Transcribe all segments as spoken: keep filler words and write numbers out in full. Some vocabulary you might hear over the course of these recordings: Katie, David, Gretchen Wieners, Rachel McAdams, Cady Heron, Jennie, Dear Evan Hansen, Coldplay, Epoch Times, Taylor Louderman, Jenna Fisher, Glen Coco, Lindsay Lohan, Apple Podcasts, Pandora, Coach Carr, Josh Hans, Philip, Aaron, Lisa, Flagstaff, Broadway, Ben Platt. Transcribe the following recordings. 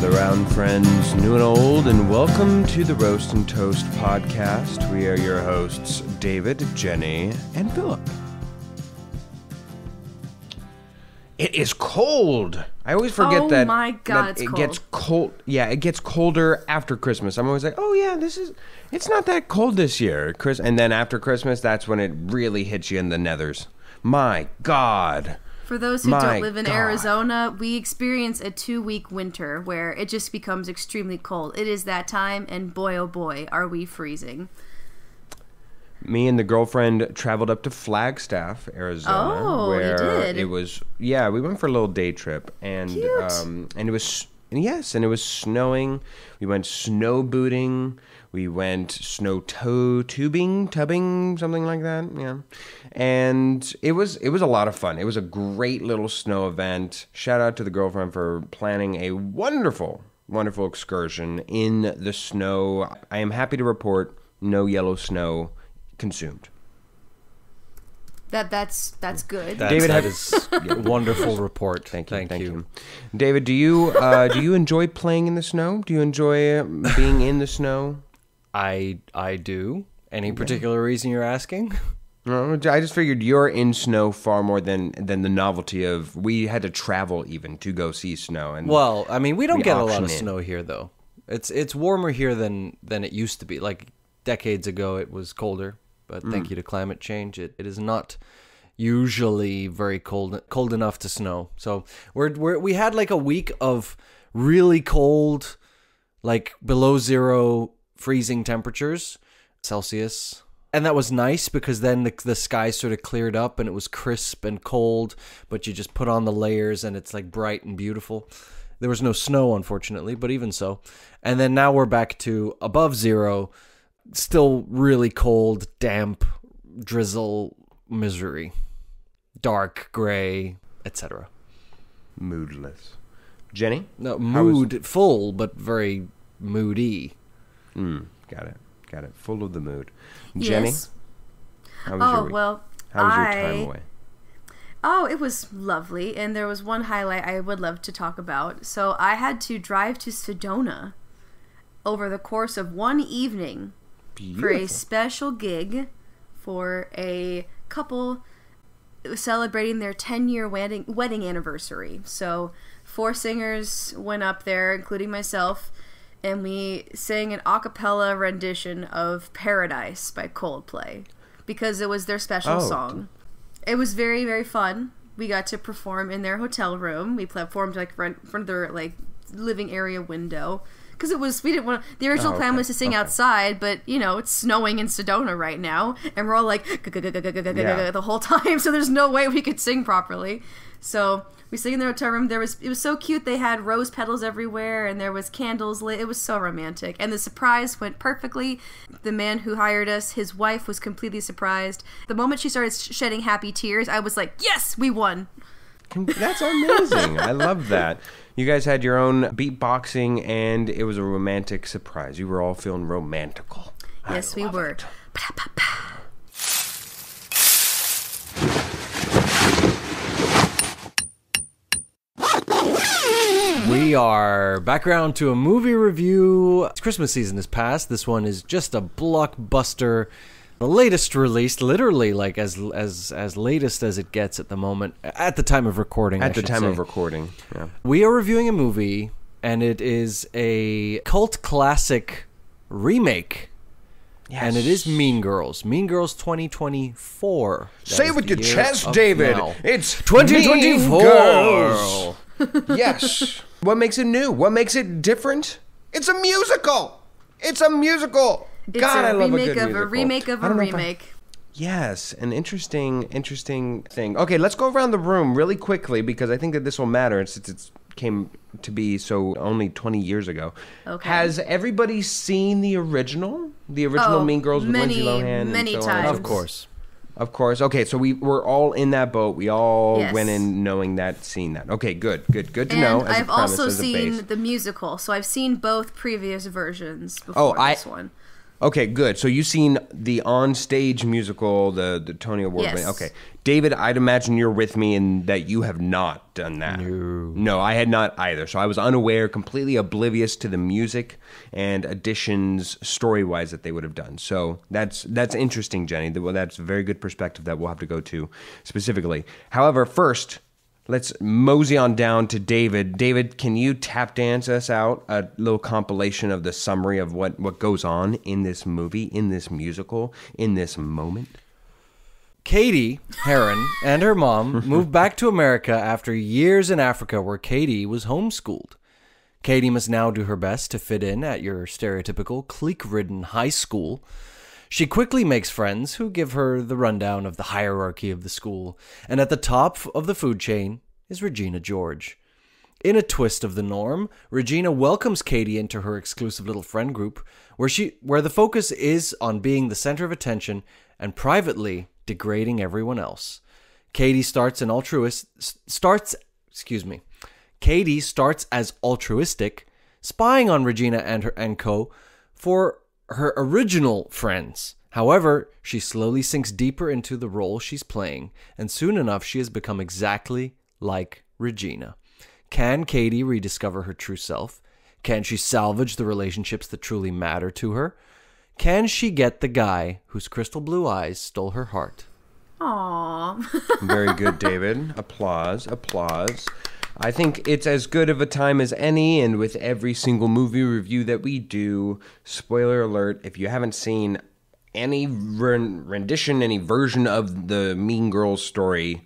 Gather round, friends, new and old, and welcome to the Roast and Toast Podcast. We are your hosts, David, Jennie, and Philip. It is cold. I always forget oh that, my God, that it's it cold. gets cold. Yeah, it gets colder after Christmas. I'm always like, oh yeah, this is. It's not that cold this year, Chris. And then after Christmas, that's when it really hits you in the nethers. My God. For those who My don't live in God. Arizona, we experience a two-week winter where it just becomes extremely cold. It is that time, and boy, oh boy, are we freezing. Me and the girlfriend traveled up to Flagstaff, Arizona. Oh, where you did? It was, yeah, we went for a little day trip. And, Cute. Um, and it was, yes, and it was snowing. We went snow booting. We went snow toe tubing, tubbing, something like that, yeah. And it was it was a lot of fun. It was a great little snow event. Shout out to the girlfriend for planning a wonderful, wonderful excursion in the snow. I am happy to report no yellow snow consumed. That that's that's good. That's, David, that is a wonderful report. Thank you. Thank, thank you. you. David, do you uh, do you enjoy playing in the snow? Do you enjoy being in the snow? I I do. Any particular reason you're asking? No, I just figured you're in snow far more than than the novelty of we had to travel even to go see snow. And well, I mean, we don't get a lot of snow here though. It's it's warmer here than than it used to be. Like decades ago, it was colder. But mm. thank you to climate change, it it is not usually very cold cold enough to snow. So we're we're we had like a week of really cold, like below zero. Freezing temperatures, Celsius. And that was nice because then the, the sky sort of cleared up and it was crisp and cold, but you just put on the layers and it's like bright and beautiful. There was no snow, unfortunately, but even so. And then now we're back to above zero, still really cold, damp, drizzle, misery, dark, gray, et cetera. Moodless. Jennie? No, mood, full, but very moody. Mm, got it. Got it. Full of the mood. Yes. Jennie? How was oh, your week? well. How was I... your time away? Oh, it was lovely. And there was one highlight I would love to talk about. So I had to drive to Sedona over the course of one evening Beautiful. for a special gig for a couple celebrating their ten-year wedding, wedding anniversary. So four singers went up there, including myself. And we sang an a cappella rendition of Paradise by Coldplay because it was their special oh. song. It was very, very fun. We got to perform in their hotel room. We performed like in front of their like living area window because it was we didn't want the original oh, okay. plan was to sing okay. outside, but you know it's snowing in Sedona right now, and we're all like yeah. the whole time, so there's no way we could sing properly. So. We sang in their hotel room. There was it was so cute. They had rose petals everywhere, and there was candles lit. It was so romantic, and the surprise went perfectly. The man who hired us, his wife was completely surprised. The moment she started shedding happy tears, I was like, "Yes, we won!" That's amazing. I love that. You guys had your own beatboxing, and it was a romantic surprise. You were all feeling romantical. Yes, I we were. We are back around to a movie review. Christmas season has passed. This one is just a blockbuster. The latest release, literally like as as as latest as it gets at the moment. At the time of recording, At I the time say. of recording, yeah. We are reviewing a movie, and it is a cult classic remake. Yes. And it is Mean Girls. Mean Girls twenty twenty-four. That Say with your chest, David. Now. It's twenty twenty-four. Mean Girls. Yes. What makes it new? What makes it different? It's a musical. It's a musical. It's God, a I love a good musical. It's a remake of a remake of a remake. I... Yes, an interesting, interesting thing. Okay, let's go around the room really quickly because I think that this will matter since it came to be so only twenty years ago. Okay. Has everybody seen the original? The original oh, Mean Girls with many, Lindsay Lohan? Many and so times. On? Of course. Of course. Okay, so we were all in that boat. We all yes. went in knowing that, seeing that. Okay, good, good, good to and know. And I've also seen the musical, so I've seen both previous versions before oh, this I, one. Okay, good. So you've seen the on-stage musical, the, the Tony Award. Yes. Thing. Okay. David, I'd imagine you're with me in that you have not done that. No. No, I had not either. So I was unaware, completely oblivious to the music and additions story-wise that they would have done. So that's that's interesting, Jennie. Well, that's a very good perspective that we'll have to go to specifically. However, first, let's mosey on down to David. David, can you tap dance us out a little compilation of the summary of what, what goes on in this movie, in this musical, in this moment? Cady Heron and her mom moved back to America after years in Africa where Katie was homeschooled. Katie must now do her best to fit in at your stereotypical clique-ridden high school. She quickly makes friends who give her the rundown of the hierarchy of the school, and at the top of the food chain is Regina George. In a twist of the norm, Regina welcomes Katie into her exclusive little friend group, where she where the focus is on being the center of attention and privately degrading everyone else. Katie starts an altruist starts excuse me. Katie starts as altruistic, spying on Regina and her and co for her original friends. However, she slowly sinks deeper into the role she's playing, and soon enough she has become exactly like Regina. Can Katie rediscover her true self? Can she salvage the relationships that truly matter to her? Can she get the guy whose crystal blue eyes stole her heart? Aww. Very good, David. Applause, applause. I think it's as good of a time as any, and with every single movie review that we do, spoiler alert, if you haven't seen any rendition, any version of the Mean Girls story,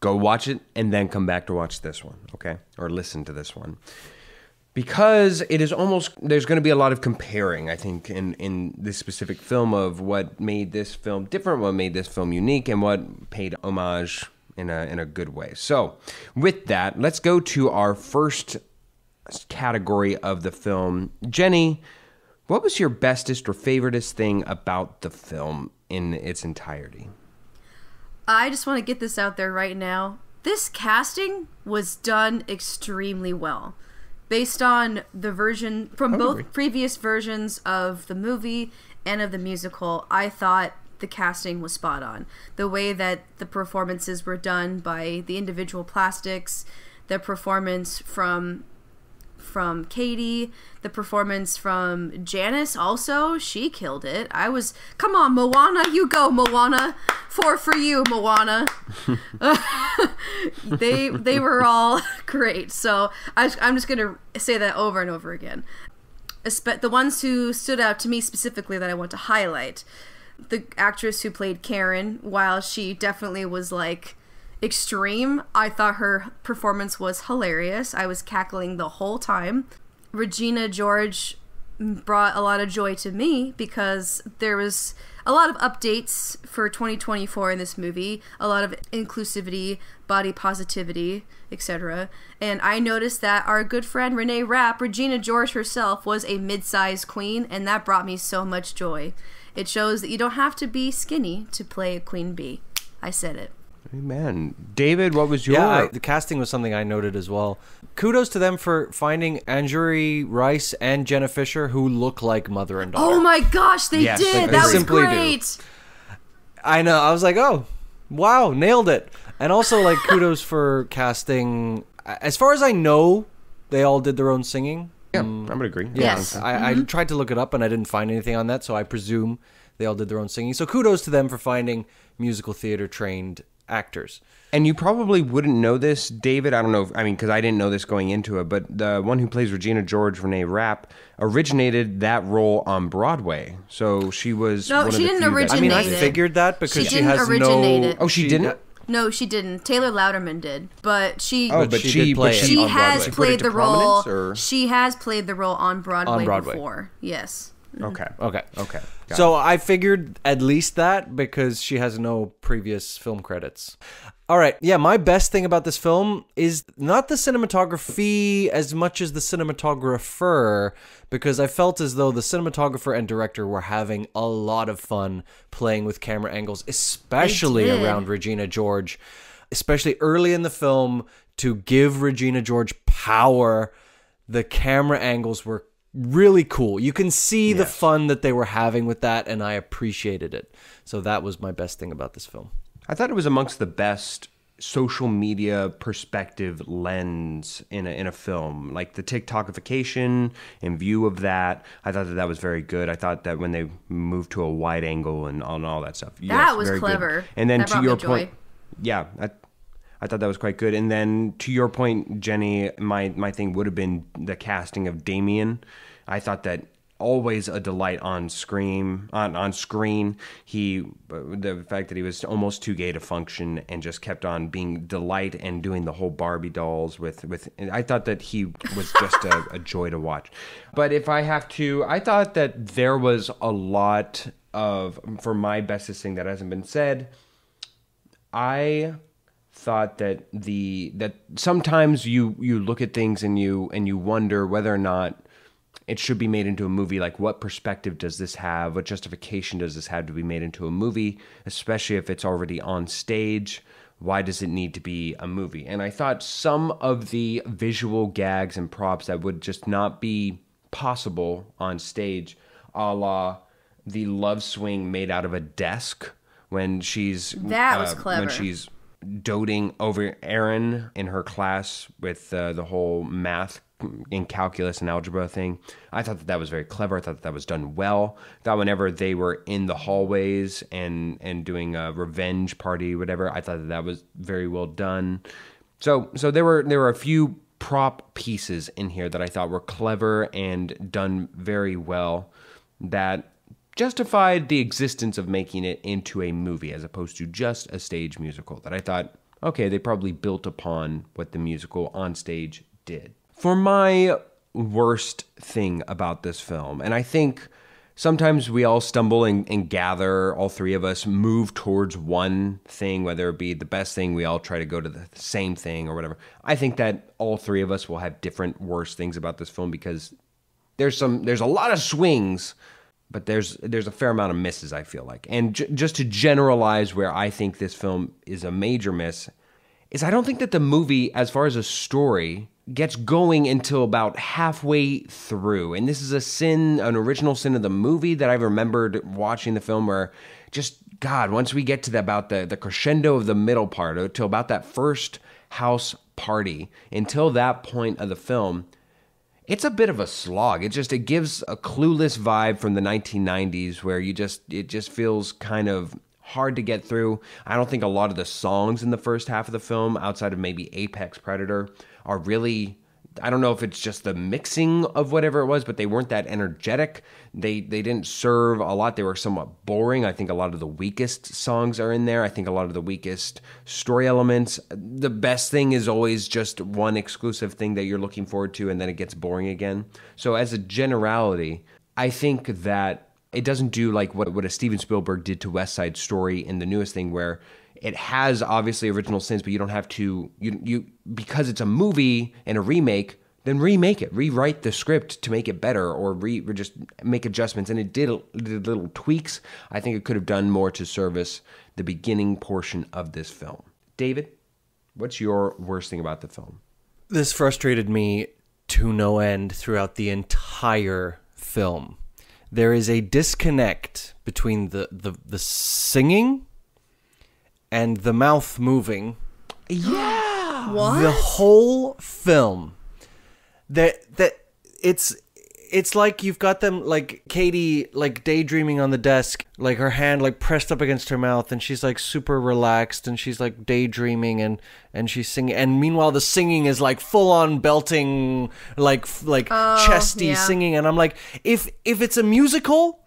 go watch it and then come back to watch this one, okay? Or listen to this one. Because it is almost, there's going to be a lot of comparing, I think, in, in this specific film of what made this film different, what made this film unique, and what paid homage In a, in a good way. So with that, let's go to our first category of the film. Jennie, what was your bestest or favoritest thing about the film in its entirety? I just want to get this out there right now. This casting was done extremely well. Based on the version, from both previous versions of the movie and of the musical, I thought the casting was spot on. The way that the performances were done by the individual plastics, the performance from from Katie, the performance from Janice also, she killed it. I was, come on, Moana, you go, Moana. Four for you, Moana. they they were all great. So I, I'm just gonna say that over and over again. The ones who stood out to me specifically that I want to highlight: the actress who played Karen, while she definitely was like extreme, I thought her performance was hilarious. I was cackling the whole time. Regina George brought a lot of joy to me because there was a lot of updates for twenty twenty-four in this movie, a lot of inclusivity, body positivity, et cetera. And I noticed that our good friend Renee Rapp, Regina George herself, was a mid-sized queen, and that brought me so much joy. It shows that you don't have to be skinny to play a queen bee. I said it. Amen. David, what was your... Yeah, the casting was something I noted as well. Kudos to them for finding Andre Rice and Jenna Fisher, who look like mother and daughter. Oh my gosh, they yes, did. They that was simply great. Do. I know. I was like, oh, wow, nailed it. And also, like, kudos for casting. As far as I know, they all did their own singing. Yeah, I would agree. Yes. I, mm-hmm. I tried to look it up and I didn't find anything on that, so I presume they all did their own singing. So kudos to them for finding musical theater trained actors. And you probably wouldn't know this, David. I don't know, if, I mean, because I didn't know this going into it, but the one who plays Regina George, Renee Rapp, originated that role on Broadway. So she was No, one she of the didn't originate that, I mean, I figured that because she, she has no... It. Oh, she, she didn't? No, she didn't. Taylor Louderman did, but she oh, but she, she, play but she has Broadway. played the role. Or? She has played the role on Broadway, on Broadway. before. Yes. Okay. Okay. Okay. Got so it. I figured at least that because she has no previous film credits. All right. Yeah, my best thing about this film is not the cinematography as much as the cinematographer, because I felt as though the cinematographer and director were having a lot of fun playing with camera angles, especially around Regina George, especially early in the film to give Regina George power. The camera angles were really cool. You can see yeah. the fun that they were having with that, and I appreciated it. So that was my best thing about this film. I thought it was amongst the best social media perspective lens in a, in a film. Like the TikTokification and view of that, I thought that that was very good. I thought that when they moved to a wide angle and on all that stuff. That yes, was clever. Good. And then that to your point, yeah, I, I thought that was quite good. And then to your point, Jennie, my, my thing would have been the casting of Damien. I thought that always a delight on screen. On, on screen, he the fact that he was almost too gay to function and just kept on being delight and doing the whole Barbie dolls with with. And I thought that he was just a, a joy to watch. But if I have to, I thought that there was a lot of for my bestest thing that hasn't been said. I thought that the that sometimes you you look at things and you and you wonder whether or not it should be made into a movie. Like, what perspective does this have? What justification does this have to be made into a movie, especially if it's already on stage? Why does it need to be a movie? And I thought some of the visual gags and props that would just not be possible on stage, a la the love swing made out of a desk when she's that was uh, clever. When she's doting over Aaron in her class with uh, the whole math in calculus and algebra thing. I thought that that was very clever. I thought that, that was done well. I thought whenever they were in the hallways and, and doing a revenge party, whatever, I thought that, that was very well done. So so there were there were a few prop pieces in here that I thought were clever and done very well that justified the existence of making it into a movie as opposed to just a stage musical that I thought, okay, they probably built upon what the musical on stage did. For my worst thing about this film, and I think sometimes we all stumble and, and gather, all three of us move towards one thing, whether it be the best thing, we all try to go to the same thing or whatever. I think that all three of us will have different worst things about this film because there's some, there's a lot of swings, but there's there's a fair amount of misses, I feel like. And j- just to generalize where I think this film is a major miss is I don't think that the movie, as far as a story, gets going until about halfway through. And this is a sin, an original sin of the movie that I remembered watching the film where just, God, once we get to the, about the, the crescendo of the middle part, to about that first house party, until that point of the film, it's a bit of a slog. It just, it gives a clueless vibe from the nineteen nineties where you just, it just feels kind of hard to get through. I don't think a lot of the songs in the first half of the film, outside of maybe Apex Predator, are really, I don't know if it's just the mixing of whatever it was, but they weren't that energetic. They they didn't serve a lot. They were somewhat boring. I think a lot of the weakest songs are in there. I think a lot of the weakest story elements. The best thing is always just one exclusive thing that you're looking forward to, and then it gets boring again. So as a generality, I think that it doesn't do like what, what a Steven Spielberg did to West Side Story in the newest thing where it has obviously original sins, but you don't have to, you, you because it's a movie and a remake, then remake it, rewrite the script to make it better or re, or just make adjustments. And it did, did little tweaks. I think it could have done more to service the beginning portion of this film. David, what's your worst thing about the film? This frustrated me to no end throughout the entire film. There is a disconnect between the, the, the singing and the mouth moving. Yeah. What? The whole film. That that it's it's like you've got them like Katie like daydreaming on the desk, like her hand like pressed up against her mouth, and she's like super relaxed and she's like daydreaming and and she's singing, and meanwhile the singing is like full on belting like like oh, chesty yeah. singing, and I'm like if if it's a musical,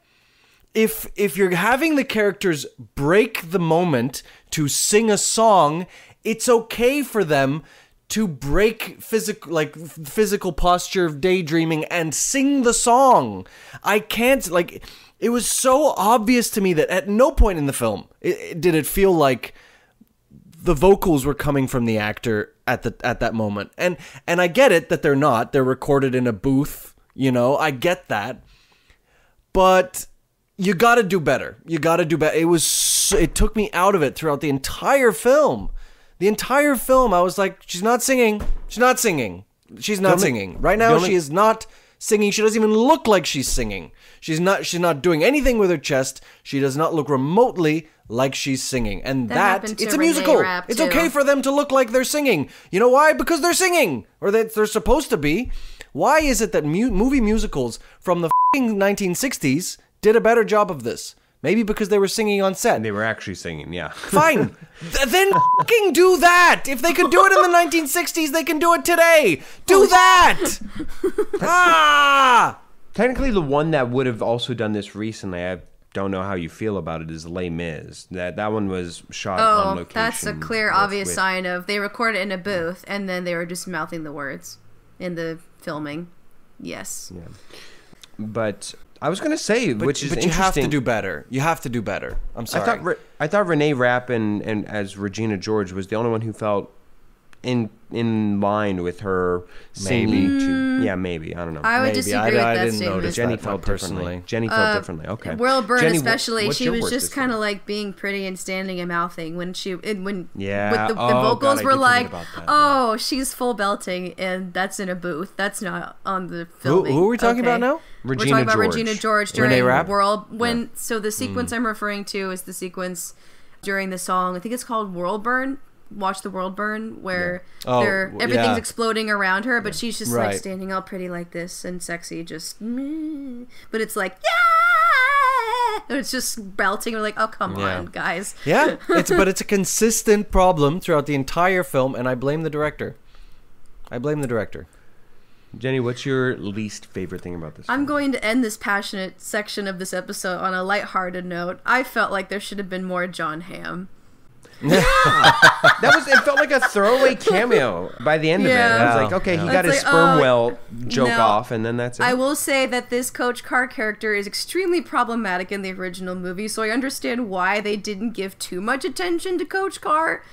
If if you're having the characters break the moment to sing a song, it's okay for them to break physical like physical posture of daydreaming and sing the song. I can't like it was so obvious to me that at no point in the film it, it, did it feel like the vocals were coming from the actor at the at that moment. And and I get it that they're not. They're recorded in a booth, you know. I get that. But you got to do better. You got to do better. It was, it took me out of it throughout the entire film. The entire film, I was like, she's not singing. She's not singing. She's not singing. Right now, she is not singing. She doesn't even look like she's singing. She's not she's not doing anything with her chest. She does not look remotely like she's singing. And that, that it's a musical. It's okay for them to look like they're singing. You know why? Because they're singing, or that they're supposed to be. Why is it that mu movie musicals from the f***ing nineteen sixties did a better job of this? Maybe because they were singing on set. They were actually singing, yeah. Fine. Th then fucking do that. If they could do it in the nineteen sixties, they can do it today. Do that. Ah. Technically, the one that would have also done this recently, I don't know how you feel about it, is Les Mis. That that one was shot oh, on location. That's a clear, with, obvious with, sign of they recorded in a booth, and then they were just mouthing the words in the filming. Yes. Yeah. But... I was gonna say, but, which is but you have to do better. You have to do better. I'm sorry. I thought Re I thought Renee Rapp and, and as Regina George was the only one who felt in in line with her maybe. Mm. Yeah, maybe. I don't know. I would maybe. disagree I, with I, that I didn't statement. Notice Jennie felt personally. Jennie felt uh, differently. Okay. World Burn Jennie, especially, she was just kind of like being pretty and standing and mouthing when she when yeah. With the, oh, the vocals God, were like, oh, yeah. She's full belting and that's in a booth. That's not on the film. Who, who are we talking okay. about now? Regina We're talking about George. Regina George during World when yeah. so the sequence mm. I'm referring to is the sequence during the song. I think it's called World Burn. Watch the World Burn, where yeah. oh, they're, everything's yeah. exploding around her, but yeah. she's just right. like standing all pretty like this and sexy, just meh. But it's like yeah, and it's just belting. We're like, oh come yeah. on, guys. Yeah, it's but it's a consistent problem throughout the entire film, and I blame the director. I blame the director. Jennie, what's your least favorite thing about this? I'm film? going to end this passionate section of this episode on a lighthearted note. I felt like there should have been more John Hamm. Yeah. That was. It felt like a throwaway cameo by the end yeah. of it. I was like, okay, yeah. he got it's his like, sperm uh, well joke no. off, and then that's it. I will say that this Coach Carr character is extremely problematic in the original movie, so I understand why they didn't give too much attention to Coach Carr.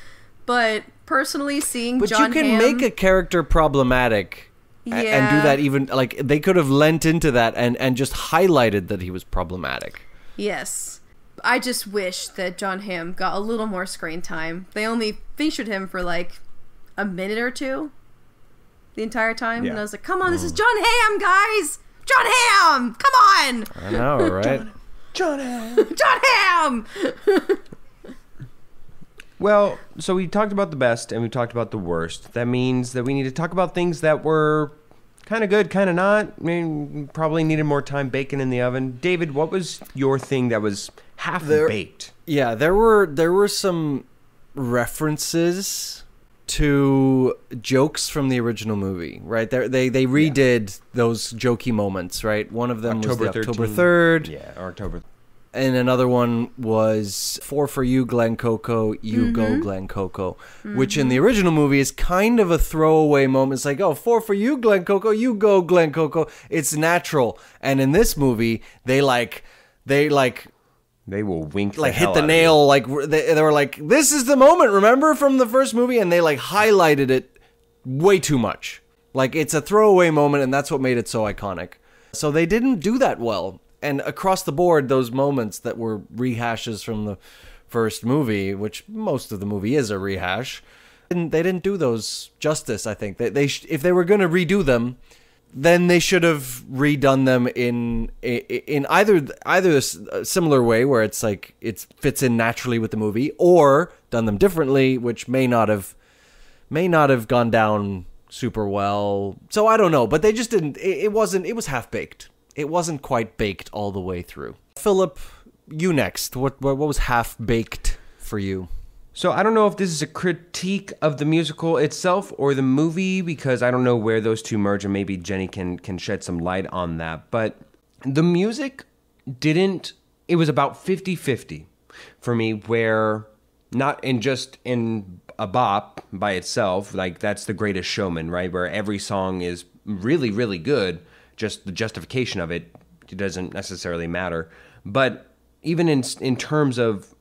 But personally, seeing but John Hamm... But you can Hamm, make a character problematic... Yeah. And do that even, like, they could have lent into that and, and just highlighted that he was problematic. Yes. I just wish that John Hamm got a little more screen time. They only featured him for, like, a minute or two the entire time. Yeah. And I was like, come on, this is John Hamm, guys! John Hamm! Come on! I know, right? John Hamm! John Hamm! Well, so we talked about the best and we talked about the worst. That means that we need to talk about things that were kind of good, kind of not. I mean, probably needed more time baking in the oven. David, what was your thing that was half there, baked? Yeah, there were there were some references to jokes from the original movie, right? They they, they redid yeah. those jokey moments, right? One of them October was the October third. Yeah, or October third. And another one was four for you, Glen Coco, you mm-hmm. go, Glen Coco, mm-hmm. which in the original movie is kind of a throwaway moment. It's like, oh, four for you, Glen Coco, you go, Glen Coco. It's natural. And in this movie, they like, they like, they will wink, like the hit the nail. Like they, they were like, this is the moment, remember from the first movie? And they like highlighted it way too much. Like it's a throwaway moment, and that's what made it so iconic. So they didn't do that well. And across the board, those moments that were rehashes from the first movie, which most of the movie is a rehash, and they didn't do those justice, I think. They, they sh if they were going to redo them, then they should have redone them in in either either a similar way where it's like it fits in naturally with the movie, or done them differently, which may not have may not have gone down super well. So I don't know, but they just didn't. It, it wasn't. It was half baked. It wasn't quite baked all the way through. Philip, you next. What, what what was half baked for you? So I don't know if this is a critique of the musical itself or the movie, because I don't know where those two merge, and maybe Jennie can can shed some light on that. But the music didn't. It was about fifty fifty for me, where not in just in a bop by itself, like that's The Greatest Showman, right? Where every song is really really good. Just the justification of it, it doesn't necessarily matter. But even in in terms of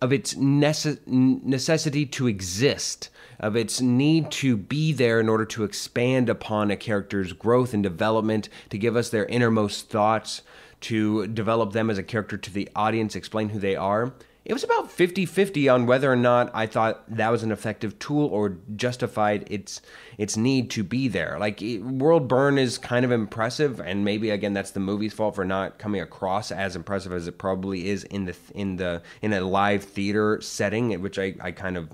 of its necess necessity to exist, of its need to be there in order to expand upon a character's growth and development, to give us their innermost thoughts, to develop them as a character to the audience, explain who they are, it was about fifty fifty on whether or not I thought that was an effective tool or justified its its need to be there. Like, it, World Burn is kind of impressive, and maybe, again, that's the movie's fault for not coming across as impressive as it probably is in the in the in a live theater setting, which I, I kind of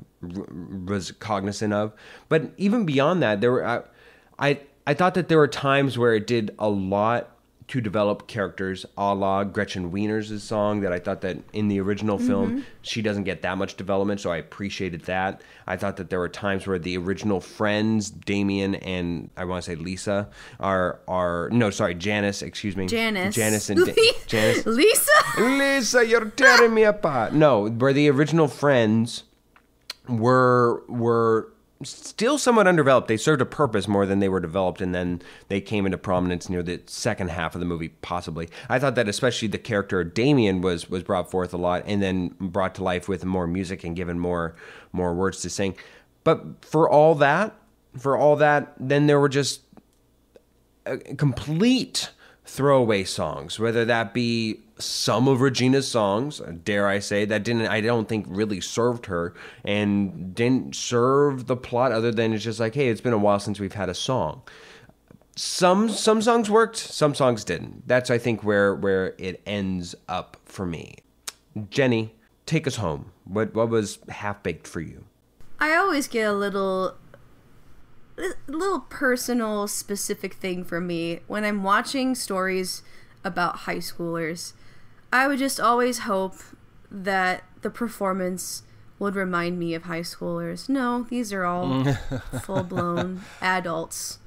was cognizant of. But even beyond that, there were I, I I thought that there were times where it did a lot to develop characters, a la Gretchen Wieners' song, that I thought that in the original film, mm-hmm. she doesn't get that much development, so I appreciated that. I thought that there were times where the original friends, Damien and, I want to say Lisa, are, are no, sorry, Janice, excuse me. Janice. Janice and... Da- Janice. Lisa? Lisa, you're tearing me apart. No, where the original friends were were... still somewhat underdeveloped. They served a purpose more than they were developed, and then they came into prominence near the second half of the movie, possibly. I thought that especially the character Damien was was brought forth a lot, and then brought to life with more music and given more more words to sing. But for all that, for all that, then there were just a complete throwaway songs, whether that be some of Regina's songs, dare I say, that didn't, I don't think really served her and didn't serve the plot, other than it's just like, hey, it's been a while since we've had a song. Some some songs worked, some songs didn't. That's, I think, where where it ends up for me. Jennie, take us home. What what was half-baked for you? I always get a little... little personal specific thing for me when I'm watching stories about high schoolers. I would just always hope that the performance would remind me of high schoolers. No, these are all full-blown adults.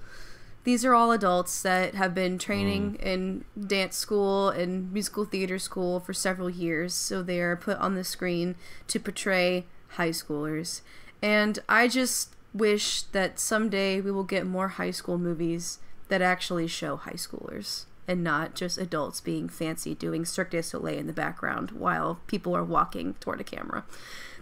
These are all adults that have been training mm. in dance school and musical theater school for several years, so they are put on the screen to portray high schoolers. And I just wish that someday we will get more high school movies that actually show high schoolers and not just adults being fancy doing Cirque du Soleil in the background while people are walking toward a camera.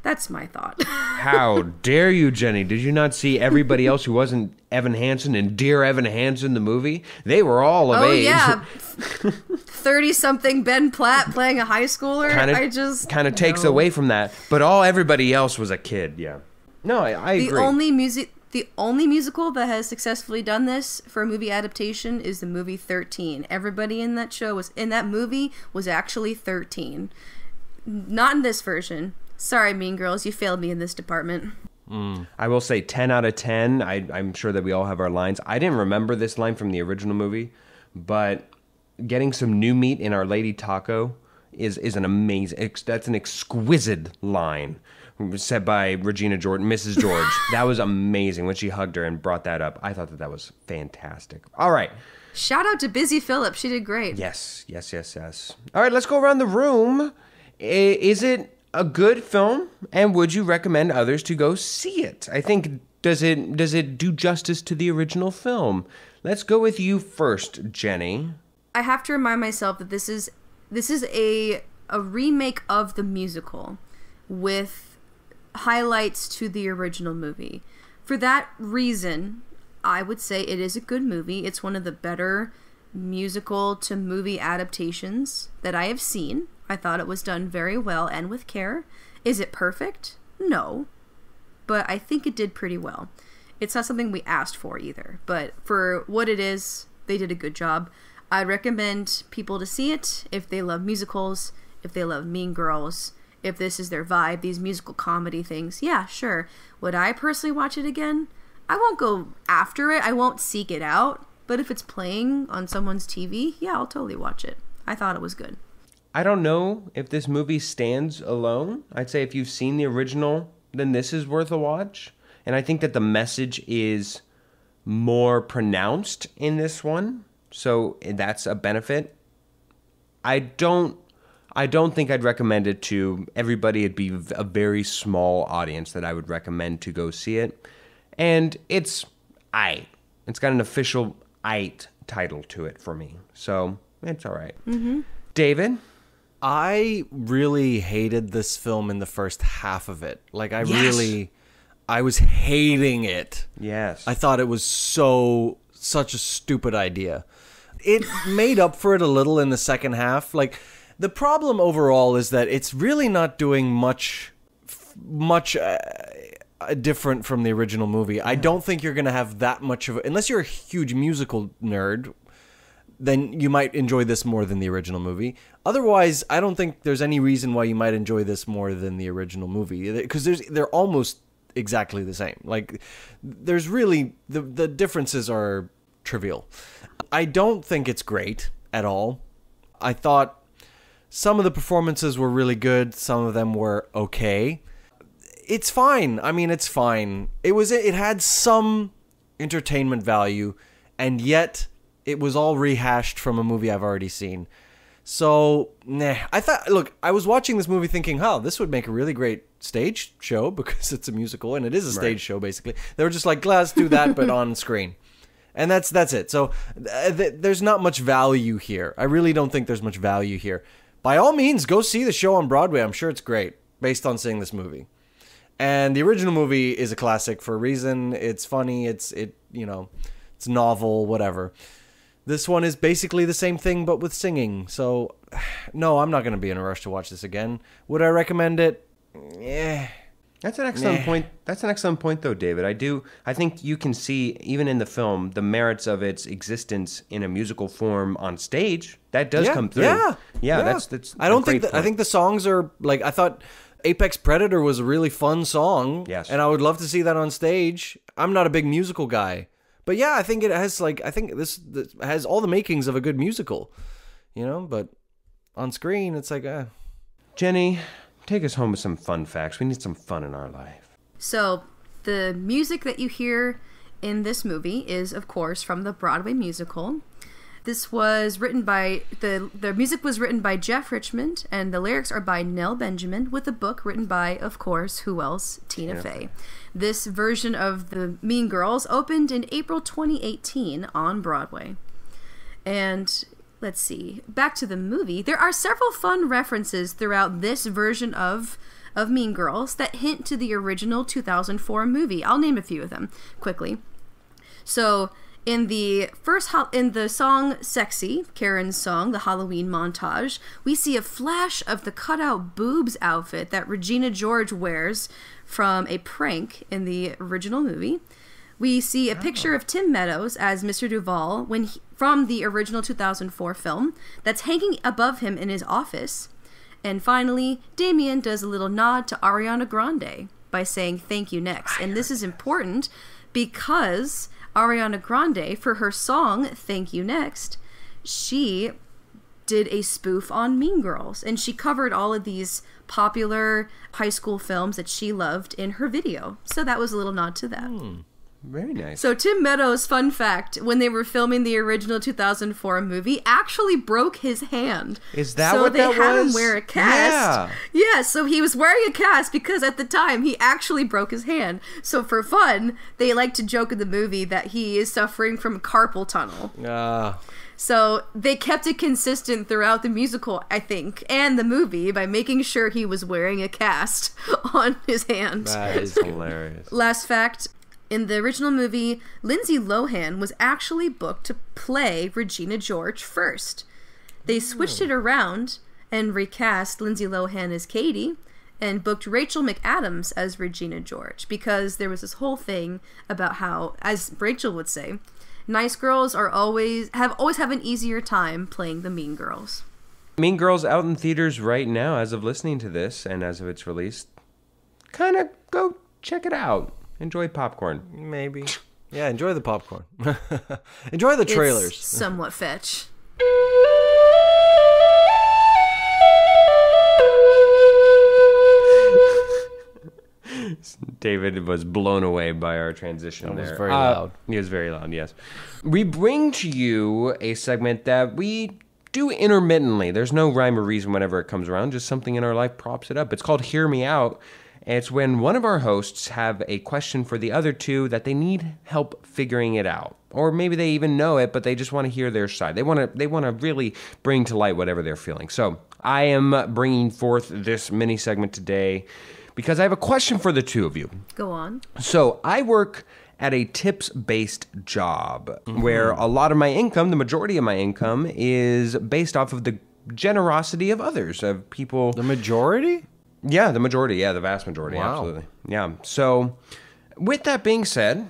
That's my thought. How dare you, Jennie? Did you not see everybody else who wasn't Evan Hansen and Dear Evan Hansen, the movie? They were all of oh, age. Oh, yeah. thirty-something Ben Platt playing a high schooler. Kinda, I just... Kind of takes no. away from that. But all everybody else was a kid, yeah. No, I, I the agree. The only music, the only musical that has successfully done this for a movie adaptation is the movie thirteen. Everybody in that show was in that movie was actually thirteen. Not in this version. Sorry, Mean Girls, you failed me in this department. Mm. I will say ten out of ten. I, I'm sure that we all have our lines. I didn't remember this line from the original movie, but getting some new meat in Our Lady Taco is is an amazing. That's an exquisite line. Said by Regina George, Missus George. That was amazing when she hugged her and brought that up. I thought that that was fantastic. All right. Shout out to Busy Philip. She did great. Yes, yes, yes, yes. All right, let's go around the room. Is it a good film? And would you recommend others to go see it? I think, does it does it do justice to the original film? Let's go with you first, Jennie. I have to remind myself that this is this is a a remake of the musical with highlights to the original movie. For that reason, I would say it is a good movie. It's one of the better musical to movie adaptations that I have seen. I thought it was done very well and with care. Is it perfect? No. But I think it did pretty well. It's not something we asked for either, but for what it is, they did a good job. I recommend people to see it if they love musicals, if they love Mean Girls, if this is their vibe, these musical comedy things. Yeah, sure. Would I personally watch it again? I won't go after it. I won't seek it out. But if it's playing on someone's T V, yeah, I'll totally watch it. I thought it was good. I don't know if this movie stands alone. I'd say if you've seen the original, then this is worth a watch. And I think that the message is more pronounced in this one. So that's a benefit. I don't... I don't think I'd recommend it to everybody. It'd be a very small audience that I would recommend to go see it. And it's aight. It's got an official aight title to it for me. So it's all right. Mm-hmm. David? I really hated this film in the first half of it. Like, I yes. really, I was hating it. Yes. I thought it was so, such a stupid idea. It made up for it a little in the second half. Like, The problem overall is that it's really not doing much, much uh, different from the original movie. Yeah. I don't think you're going to have that much of it. Unless you're a huge musical nerd, then you might enjoy this more than the original movie. Otherwise, I don't think there's any reason why you might enjoy this more than the original movie. Because there's they're almost exactly the same. Like, there's really... The, the differences are trivial. I don't think it's great at all. I thought some of the performances were really good. Some of them were okay. It's fine. I mean, it's fine. It was. It had some entertainment value, and yet it was all rehashed from a movie I've already seen. So, nah. I thought. Look, I was watching this movie thinking, "Oh, this would make a really great stage show because it's a musical and it is a stage right. show." Basically, they were just like, "Let's do that, but on screen." And that's that's it. So uh, th there's not much value here. I really don't think there's much value here. By all means, go see the show on Broadway. I'm sure it's great based on seeing this movie. And the original movie is a classic for a reason. It's funny. It's it you know, it's novel. Whatever. This one is basically the same thing but with singing. So no, I'm not going to be in a rush to watch this again. Would I recommend it? Yeah. That's an excellent nah. point. That's an excellent point, though, David. I do. I think you can see, even in the film, the merits of its existence in a musical form on stage. That does yeah, come through. Yeah, yeah, yeah. That's that's. I don't think. The, I think the songs are like. I thought "Apex Predator" was a really fun song. Yes. And I would love to see that on stage. I'm not a big musical guy, but yeah, I think it has like. I think this, this has all the makings of a good musical. You know, but on screen, it's like, uh, Jennie. Take us home with some fun facts. We need some fun in our life. So the music that you hear in this movie is, of course, from the Broadway musical. This was written by, the, the music was written by Jeff Richmond, and the lyrics are by Nell Benjamin, with a book written by, of course, who else? Tina yeah. Fey. This version of the Mean Girls opened in April twenty eighteen on Broadway. And... let's see. Back to the movie. There are several fun references throughout this version of of Mean Girls that hint to the original two thousand four movie. I'll name a few of them quickly. So, in the first in the song "Sexy," Karen's song, the Halloween montage, we see a flash of the cutout boobs outfit that Regina George wears from a prank in the original movie. We see a picture of Tim Meadows as Mister Duval when he, from the original two thousand four film that's hanging above him in his office. And finally, Damien does a little nod to Ariana Grande by saying "Thank you next." And this is important because Ariana Grande, for her song "Thank You Next," she did a spoof on Mean Girls. And she covered all of these popular high school films that she loved in her video. So that was a little nod to that. Mm. Very nice. So Tim Meadows, fun fact, when they were filming the original two thousand four movie, actually broke his hand. Is that what that was? So they had him wear a cast. Yeah. Yeah, so he was wearing a cast because at the time he actually broke his hand. So for fun, they like to joke in the movie that he is suffering from carpal tunnel. Uh. So they kept it consistent throughout the musical, I think, and the movie by making sure he was wearing a cast on his hand. That is hilarious. Last fact. In the original movie, Lindsay Lohan was actually booked to play Regina George first. They switched it around and recast Lindsay Lohan as Katie and booked Rachel McAdams as Regina George because there was this whole thing about how, as Rachel would say, nice girls are always have always have an easier time playing the mean girls. Mean Girls out in theaters right now as of listening to this and as of its release. Kind of go check it out. Enjoy popcorn. Maybe. Yeah, enjoy the popcorn. Enjoy the trailers. It's somewhat fetch. David was blown away by our transition there. It was very loud. Uh, it was very loud, yes. We bring to you a segment that we do intermittently. There's no rhyme or reason whenever it comes around. Just something in our life props it up. It's called Hear Me Out. It's when one of our hosts have a question for the other two that they need help figuring it out. Or maybe they even know it, but they just want to hear their side. They want to they want to really bring to light whatever they're feeling. So I am bringing forth this mini segment today because I have a question for the two of you. Go on. So I work at a tips-based job mm-hmm. where a lot of my income, the majority of my income, is based off of the generosity of others, of people. The majority? Yeah, the majority. Yeah, the vast majority. Wow. Absolutely. Yeah. So with that being said,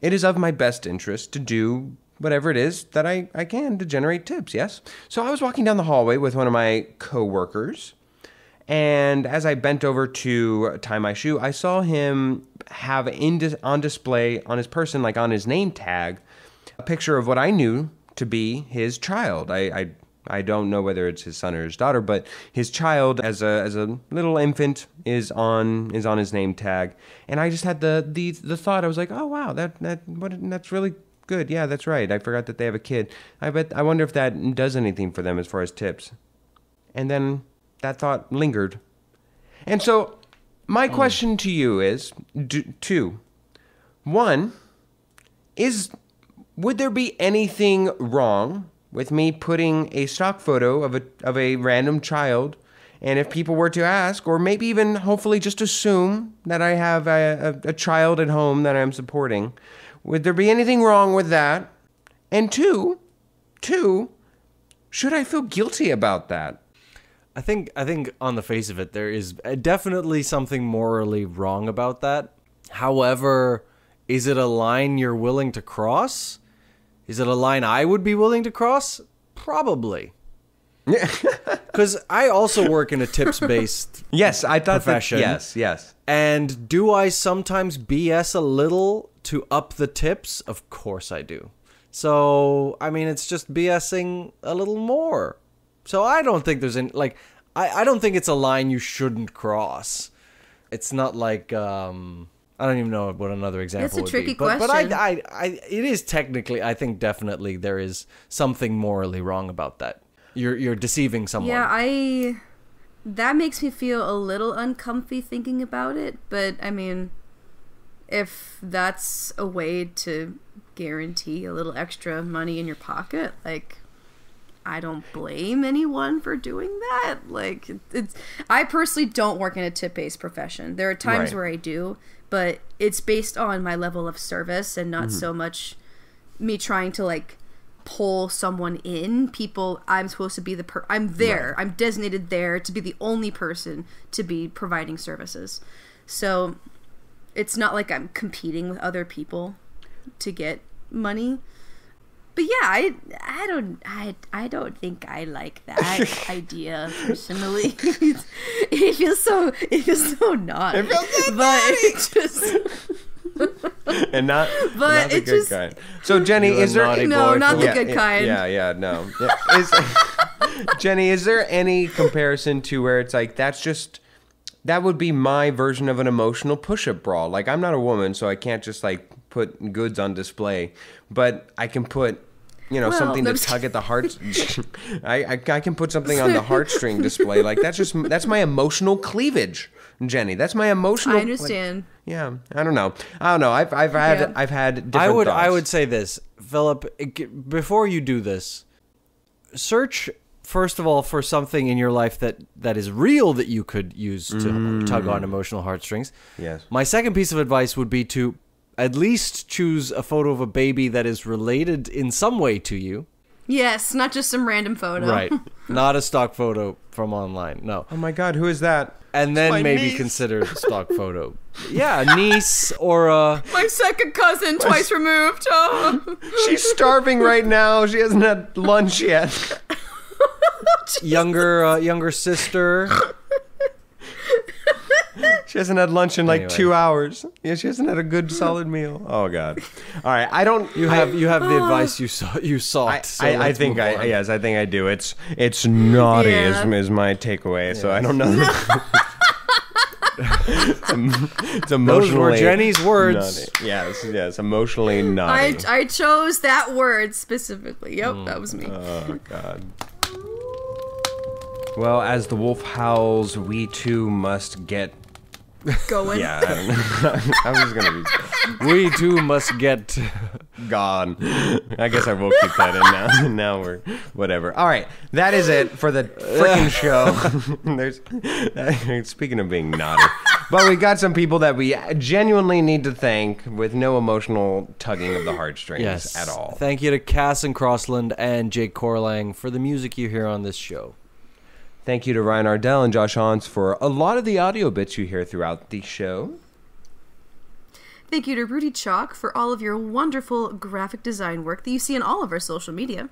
it is of my best interest to do whatever it is that I, I can to generate tips, yes? So I was walking down the hallway with one of my coworkers, and as I bent over to tie my shoe, I saw him have in dis on display on his person, like on his name tag, a picture of what I knew to be his child. I, I, I don't know whether it's his son or his daughter, but his child as a, as a little infant is on, is on his name tag. And I just had the, the, the thought, I was like, oh, wow, that, that, what, that's really good. Yeah, that's right. I forgot that they have a kid. I bet, I wonder if that does anything for them as far as tips. And then that thought lingered. And so my mm. question to you is do, two. One is, would there be anything wrong with me putting a stock photo of a, of a random child, and if people were to ask, or maybe even hopefully just assume that I have a, a, a child at home that I'm supporting, would there be anything wrong with that? And two, two, should I feel guilty about that? I think I think on the face of it, there is definitely something morally wrong about that. However, is it a line you're willing to cross? Is it a line I would be willing to cross? Probably. Because I also work in a tips-based yes, I thought profession. That, yes, yes. And do I sometimes B S a little to up the tips? Of course I do. So, I mean, it's just BSing a little more. So I don't think there's any, like, I, I don't think it's a line you shouldn't cross. It's not like, um... I don't even know what another example would be. That's a tricky question. But, but I, I, I, it is technically, I think definitely there is something morally wrong about that. You're, you're deceiving someone. Yeah, I, that makes me feel a little uncomfy thinking about it. But, I mean, if that's a way to guarantee a little extra money in your pocket, like, I don't blame anyone for doing that. Like, it's, I personally don't work in a tip-based profession. There are times right. where I do, but it's based on my level of service and not mm-hmm. so much me trying to, like, pull someone in. People, I'm supposed to be the per- I'm there. Right. I'm designated there to be the only person to be providing services. So it's not like I'm competing with other people to get money. But yeah, I I don't I I don't think I like that idea personally. It feels so it feels so not. It feels so but it just and not but not the it good just, kind. So Jennie, is there no not the yeah, good kind? Yeah, yeah, no. Is, Jennie, is there any comparison to where it's like that's just that would be my version of an emotional push-up brawl? Like, I'm not a woman, so I can't just like put goods on display, but I can put, you know, well, something to tug at the heart. I, I I can put something on the heartstring display. Like, that's just that's my emotional cleavage, Jennie. That's my emotional. I understand. Like, yeah, I don't know. I don't know. I've I've had yeah. I've had. Different I would thoughts. I would say this, Philip. Before you do this, search first of all for something in your life that that is real that you could use to mm. tug on emotional heartstrings. Yes. My second piece of advice would be to at least choose a photo of a baby that is related in some way to you. Yes, not just some random photo. Right. Not a stock photo from online, no. Oh my God, who is that? And then maybe niece. Consider the stock photo. Yeah, a niece or a... My second cousin, twice removed. Oh. She's starving right now. She hasn't had lunch yet. Younger, uh, younger sister. She hasn't had lunch in like anyway. two hours. Yeah, she hasn't had a good solid meal. Oh God! All right, I don't. You have I, you have uh, the advice you saw you sought. I, so I, I think I on. yes, I think I do. It's it's naughty yeah. is, is my takeaway. Yes. So I don't know. it's, it's emotionally. Those were Jennie's words. Naughty. Yes, yes, emotionally naughty. I I chose that word specifically. Yep, mm. that was me. Oh God. Well, as the wolf howls, we too must get going. Yeah, I don't know. I was gonna be. We too must get gone. I guess I will keep that in now. Now we're whatever. All right, that is it for the freaking show. There's speaking of being naughty, but we got some people that we genuinely need to thank with no emotional tugging of the heartstrings yes. at all. Thank you to Cass and Crossland and Jake Corlang for the music you hear on this show. Thank you to Ryan Ardell and Josh Hans for a lot of the audio bits you hear throughout the show. Thank you to Rudy Chalk for all of your wonderful graphic design work that you see in all of our social media.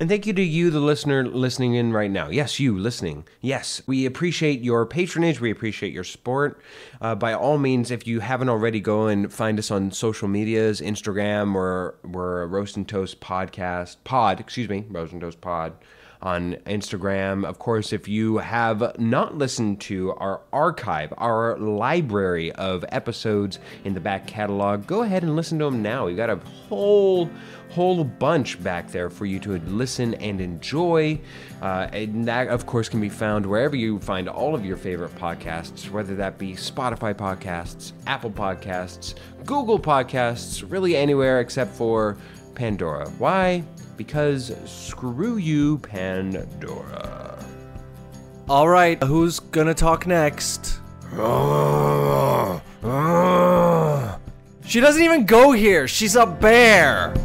And thank you to you, the listener, listening in right now. Yes, you listening. Yes, we appreciate your patronage. We appreciate your support. Uh, by all means, if you haven't already, go and find us on social medias, Instagram, or we're Roast and Toast Podcast. Pod, excuse me, Roast and Toast Pod on Instagram. Of course, if you have not listened to our archive, our library of episodes in the back catalog, go ahead and listen to them now. We've got a whole, whole bunch back there for you to listen and enjoy. Uh, and that, of course, can be found wherever you find all of your favorite podcasts, whether that be Spotify podcasts, Apple podcasts, Google podcasts, really anywhere except for Pandora. Why? Because screw you, Pandora. All right, who's gonna talk next? She doesn't even go here. She's a bear.